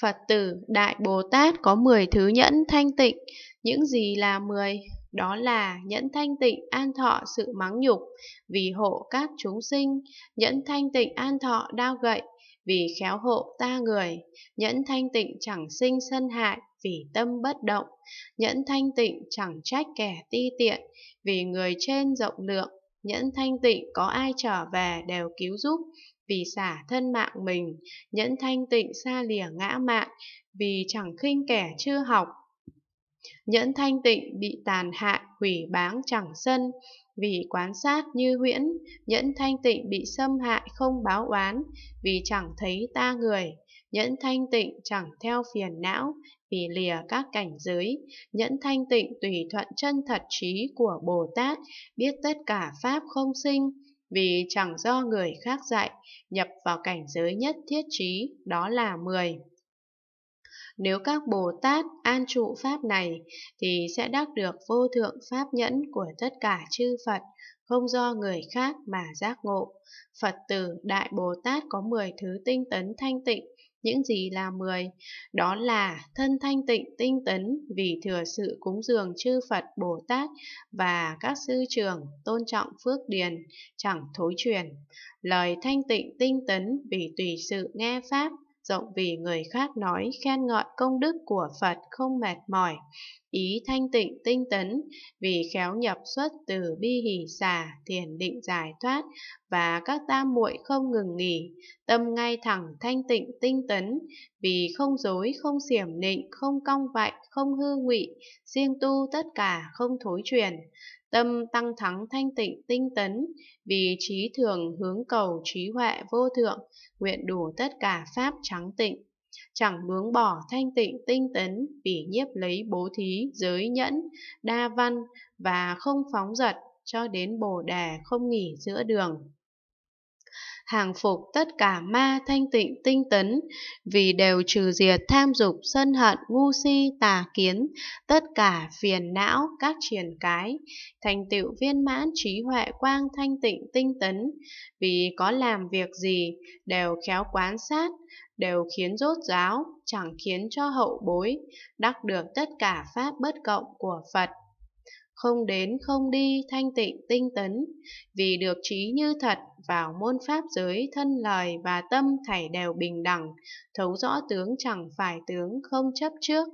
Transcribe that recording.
Phật tử Đại Bồ Tát có 10 thứ nhẫn thanh tịnh. Những gì là 10? Đó là nhẫn thanh tịnh an thọ sự mắng nhục, vì hộ các chúng sinh; nhẫn thanh tịnh an thọ đao gậy, vì khéo hộ ta người; nhẫn thanh tịnh chẳng sinh sân hại, vì tâm bất động; nhẫn thanh tịnh chẳng trách kẻ ti tiện, vì người trên rộng lượng; nhẫn thanh tịnh có ai trở về đều cứu giúp, vì xả thân mạng mình; nhẫn thanh tịnh xa lìa ngã mạn, vì chẳng khinh kẻ chưa học; nhẫn thanh tịnh bị tàn hại hủy báng chẳng sân, vì quán sát như huyễn; nhẫn thanh tịnh bị xâm hại không báo oán, vì chẳng thấy ta người; nhẫn thanh tịnh chẳng theo phiền não, vì lìa các cảnh giới; nhẫn thanh tịnh tùy thuận chân thật trí của Bồ Tát, biết tất cả pháp không sinh, vì chẳng do người khác dạy, nhập vào cảnh giới nhất thiết trí. Đó là 10. Nếu các Bồ Tát an trụ pháp này thì sẽ đắc được vô thượng pháp nhẫn của tất cả chư Phật, không do người khác mà giác ngộ. Phật tử Đại Bồ Tát có 10 thứ tinh tấn thanh tịnh. Những gì là 10? Đó là thân thanh tịnh tinh tấn, vì thừa sự cúng dường chư Phật Bồ Tát và các sư trưởng, tôn trọng phước điền, chẳng thối truyền. Lời thanh tịnh tinh tấn, vì tùy sự nghe pháp, rộng vì người khác nói, khen ngợi công đức của Phật không mệt mỏi. Ý thanh tịnh tinh tấn, vì khéo nhập xuất từ bi hỷ xả, thiền định giải thoát và các tam muội không ngừng nghỉ. Tâm ngay thẳng thanh tịnh tinh tấn, vì không dối, không xiểm nịnh, không cong vạnh, không hư ngụy, siêng tu tất cả không thối truyền. Tâm tăng thắng thanh tịnh tinh tấn, vì trí thường hướng cầu trí huệ vô thượng, nguyện đủ tất cả pháp trắng tịnh. Chẳng bướng bỏ thanh tịnh tinh tấn, vì nhiếp lấy bố thí, giới nhẫn, đa văn và không phóng dật, cho đến bồ đề không nghỉ giữa đường. Hàng phục tất cả ma thanh tịnh tinh tấn, vì đều trừ diệt tham dục, sân hận, ngu si, tà kiến, tất cả phiền não, các triền cái. Thành tựu viên mãn trí huệ quang thanh tịnh tinh tấn, vì có làm việc gì đều khéo quán sát, đều khiến rốt ráo, chẳng khiến cho hậu bối. Đắc được tất cả pháp bất cộng của Phật. Không đến không đi thanh tịnh tinh tấn, vì được trí như thật, vào môn pháp giới, thân lời và tâm thảy đều bình đẳng, thấu rõ tướng chẳng phải tướng, không chấp trước.